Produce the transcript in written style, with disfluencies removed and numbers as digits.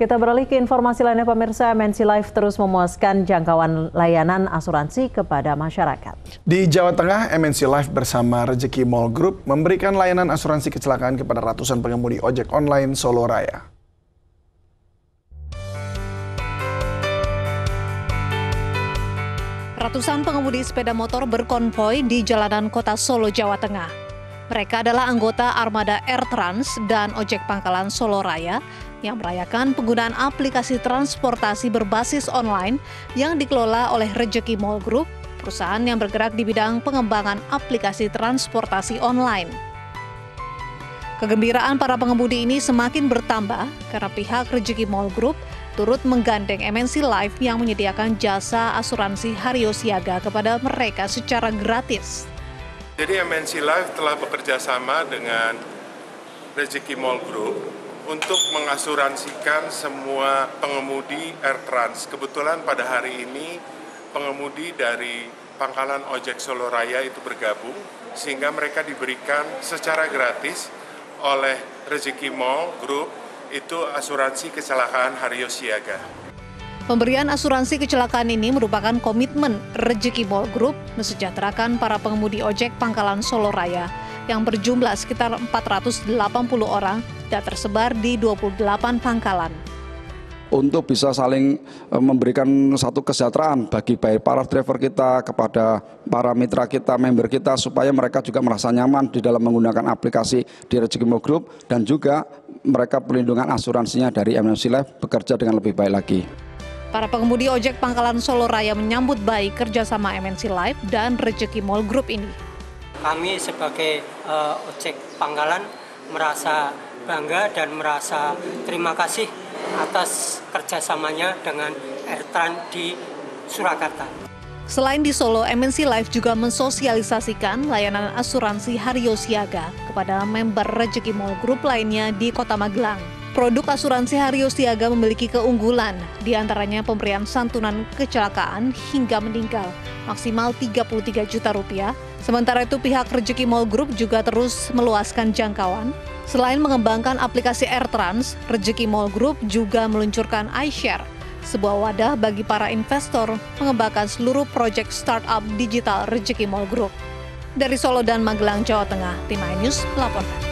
Kita beralih ke informasi lainnya pemirsa, MNC Life terus memuaskan jangkauan layanan asuransi kepada masyarakat. Di Jawa Tengah, MNC Life bersama Rejeki Mall Group memberikan layanan asuransi kecelakaan kepada ratusan pengemudi ojek online Solo Raya. Ratusan pengemudi sepeda motor berkonvoi di jalanan kota Solo, Jawa Tengah. Mereka adalah anggota armada R-Trans dan ojek pangkalan Solo Raya yang merayakan penggunaan aplikasi transportasi berbasis online yang dikelola oleh Rejeki Mall Group, perusahaan yang bergerak di bidang pengembangan aplikasi transportasi online. Kegembiraan para pengemudi ini semakin bertambah karena pihak Rejeki Mall Group turut menggandeng MNC Life yang menyediakan jasa asuransi Hario Siaga kepada mereka secara gratis. Jadi MNC Life telah bekerja sama dengan Rejeki Mall Group untuk mengasuransikan semua pengemudi R-Trans. Kebetulan pada hari ini pengemudi dari pangkalan ojek Solo Raya itu bergabung, sehingga mereka diberikan secara gratis oleh Rejeki Mall Group itu asuransi kecelakaan Hario Siaga. Pemberian asuransi kecelakaan ini merupakan komitmen Rejeki Mall Group mesejahterakan para pengemudi ojek pangkalan Solo Raya yang berjumlah sekitar 480 orang dan tersebar di 28 pangkalan. Untuk bisa saling memberikan satu kesejahteraan bagi baik para driver kita, kepada para mitra kita, member kita, supaya mereka juga merasa nyaman di dalam menggunakan aplikasi di Rejeki Mall Group, dan juga mereka perlindungan asuransinya dari MNC Life bekerja dengan lebih baik lagi. Para pengemudi ojek pangkalan Solo Raya menyambut baik kerjasama MNC Life dan Rejeki Mall Group ini. Kami sebagai ojek pangkalan merasa bangga dan merasa terima kasih atas kerjasamanya dengan R-Trans di Surakarta. Selain di Solo, MNC Life juga mensosialisasikan layanan asuransi Hario Siaga kepada member Rejeki Mall Group lainnya di Kota Magelang. Produk asuransi Hario Siaga memiliki keunggulan, diantaranya pemberian santunan kecelakaan hingga meninggal maksimal 33 juta rupiah. Sementara itu pihak Rejeki Mall Group juga terus meluaskan jangkauan. Selain mengembangkan aplikasi R-Trans, Rejeki Mall Group juga meluncurkan iShare, sebuah wadah bagi para investor mengembangkan seluruh proyek startup digital Rejeki Mall Group. Dari Solo dan Magelang, Jawa Tengah, tim iNews melaporkan.